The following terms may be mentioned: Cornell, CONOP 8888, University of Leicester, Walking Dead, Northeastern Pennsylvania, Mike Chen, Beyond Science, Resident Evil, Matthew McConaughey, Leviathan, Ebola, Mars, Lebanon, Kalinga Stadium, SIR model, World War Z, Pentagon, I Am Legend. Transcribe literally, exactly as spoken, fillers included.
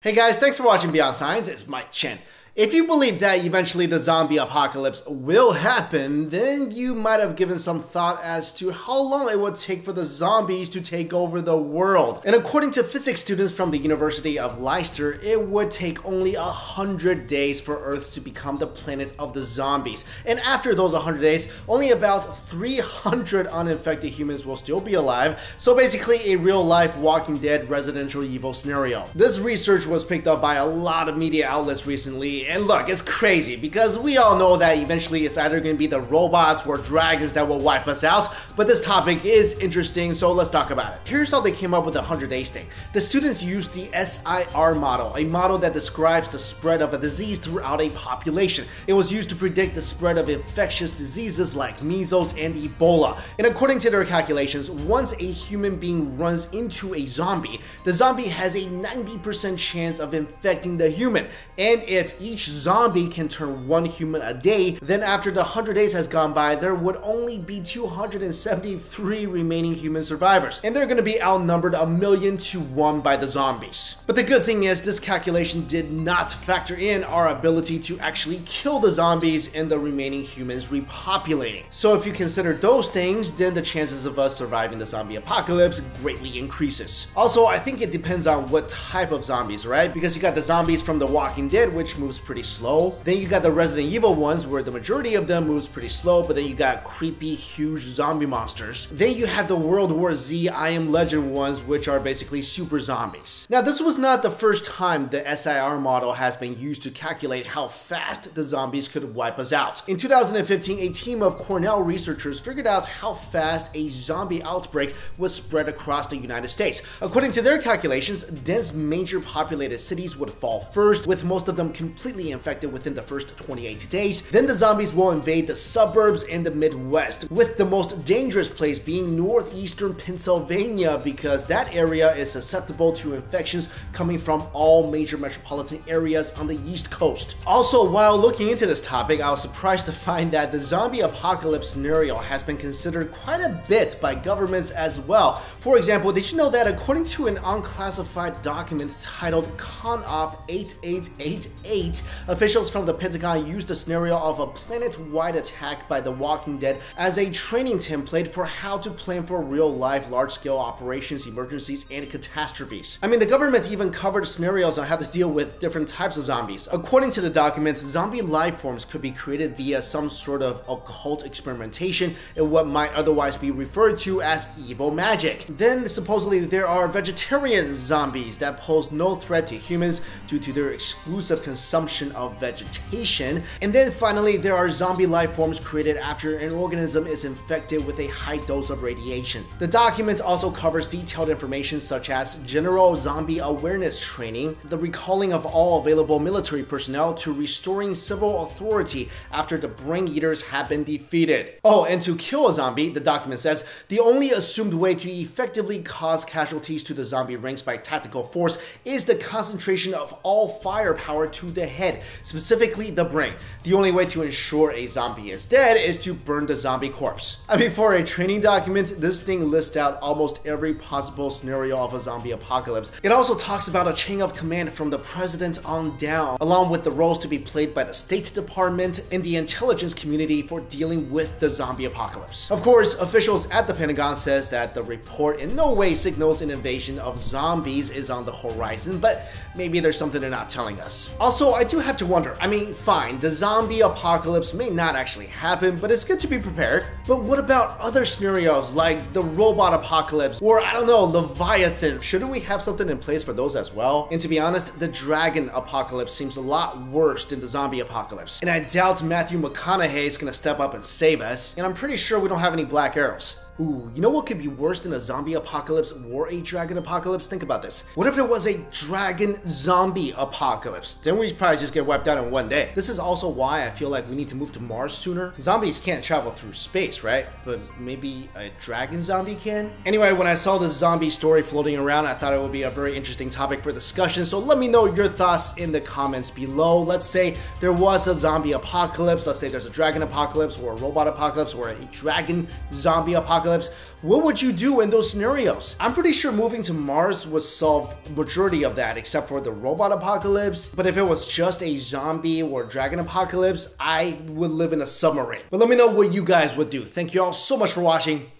Hey guys, thanks for watching Beyond Science, it's Mike Chen. If you believe that eventually the zombie apocalypse will happen, then you might have given some thought as to how long it would take for the zombies to take over the world. And according to physics students from the University of Leicester, it would take only one hundred days for Earth to become the planet of the zombies. And after those one hundred days, only about three hundred uninfected humans will still be alive. So basically a real-life Walking Dead Resident Evil scenario. This research was picked up by a lot of media outlets recently. And look, it's crazy because we all know that eventually it's either going to be the robots or dragons that will wipe us out, but this topic is interesting, so let's talk about it. Here's how they came up with the one hundred day thing. The students used the S I R model, a model that describes the spread of a disease throughout a population. It was used to predict the spread of infectious diseases like measles and Ebola. And according to their calculations, once a human being runs into a zombie, the zombie has a ninety percent chance of infecting the human. And if each Each zombie can turn one human a day, then after the one hundred days has gone by, there would only be two hundred seventy-three remaining human survivors, and they're going to be outnumbered a million to one by the zombies. But the good thing is this calculation did not factor in our ability to actually kill the zombies and the remaining humans repopulating. So if you consider those things, then the chances of us surviving the zombie apocalypse greatly increases. Also, I think it depends on what type of zombies, right? Because you got the zombies from The Walking Dead, which moves pretty slow. Then you got the Resident Evil ones where the majority of them moves pretty slow, but then you got creepy huge zombie monsters. Then you have the World War Z I Am Legend ones, which are basically super zombies. Now this was not the first time the S I R model has been used to calculate how fast the zombies could wipe us out. In two thousand fifteen, a team of Cornell researchers figured out how fast a zombie outbreak was spread across the United States. According to their calculations, dense major populated cities would fall first, with most of them completely infected within the first twenty-eight days. Then the zombies will invade the suburbs and the Midwest, with the most dangerous place being Northeastern Pennsylvania, because that area is susceptible to infections coming from all major metropolitan areas on the East Coast. Also, while looking into this topic, I was surprised to find that the zombie apocalypse scenario has been considered quite a bit by governments as well. For example, did you know that according to an unclassified document titled CONOP eight eight eight eight, officials from the Pentagon used the scenario of a planet-wide attack by The Walking Dead as a training template for how to plan for real-life, large-scale operations, emergencies, and catastrophes. I mean, the government even covered scenarios on how to deal with different types of zombies. According to the document, zombie life forms could be created via some sort of occult experimentation in what might otherwise be referred to as evil magic. Then, supposedly, there are vegetarian zombies that pose no threat to humans due to their exclusive consumption of vegetation. And then finally, there are zombie life forms created after an organism is infected with a high dose of radiation. The document also covers detailed information such as general zombie awareness training, the recalling of all available military personnel, to restoring civil authority after the brain eaters have been defeated. Oh, and to kill a zombie, the document says, the only assumed way to effectively cause casualties to the zombie ranks by tactical force is the concentration of all firepower to the head. Head, specifically the brain. The only way to ensure a zombie is dead is to burn the zombie corpse. I mean, for a training document, this thing lists out almost every possible scenario of a zombie apocalypse. It also talks about a chain of command from the president on down, along with the roles to be played by the State Department and the intelligence community for dealing with the zombie apocalypse. Of course, officials at the Pentagon says that the report in no way signals an invasion of zombies is on the horizon, but maybe there's something they're not telling us. Also, I I do have to wonder, I mean, fine, the zombie apocalypse may not actually happen, but it's good to be prepared. But what about other scenarios like the robot apocalypse or, I don't know, Leviathan? Shouldn't we have something in place for those as well? And to be honest, the dragon apocalypse seems a lot worse than the zombie apocalypse. And I doubt Matthew McConaughey is gonna step up and save us. And I'm pretty sure we don't have any black arrows. Ooh, you know what could be worse than a zombie apocalypse or a dragon apocalypse? Think about this. What if there was a dragon zombie apocalypse? Then we'd probably just get wiped out in one day. This is also why I feel like we need to move to Mars sooner. Zombies can't travel through space, right? But maybe a dragon zombie can? Anyway, when I saw this zombie story floating around, I thought it would be a very interesting topic for discussion. So let me know your thoughts in the comments below. Let's say there was a zombie apocalypse. Let's say there's a dragon apocalypse or a robot apocalypse or a dragon zombie apocalypse. apocalypse, what would you do in those scenarios? I'm pretty sure moving to Mars would solve majority of that, except for the robot apocalypse. But if it was just a zombie or dragon apocalypse, I would live in a submarine. But let me know what you guys would do. Thank you all so much for watching.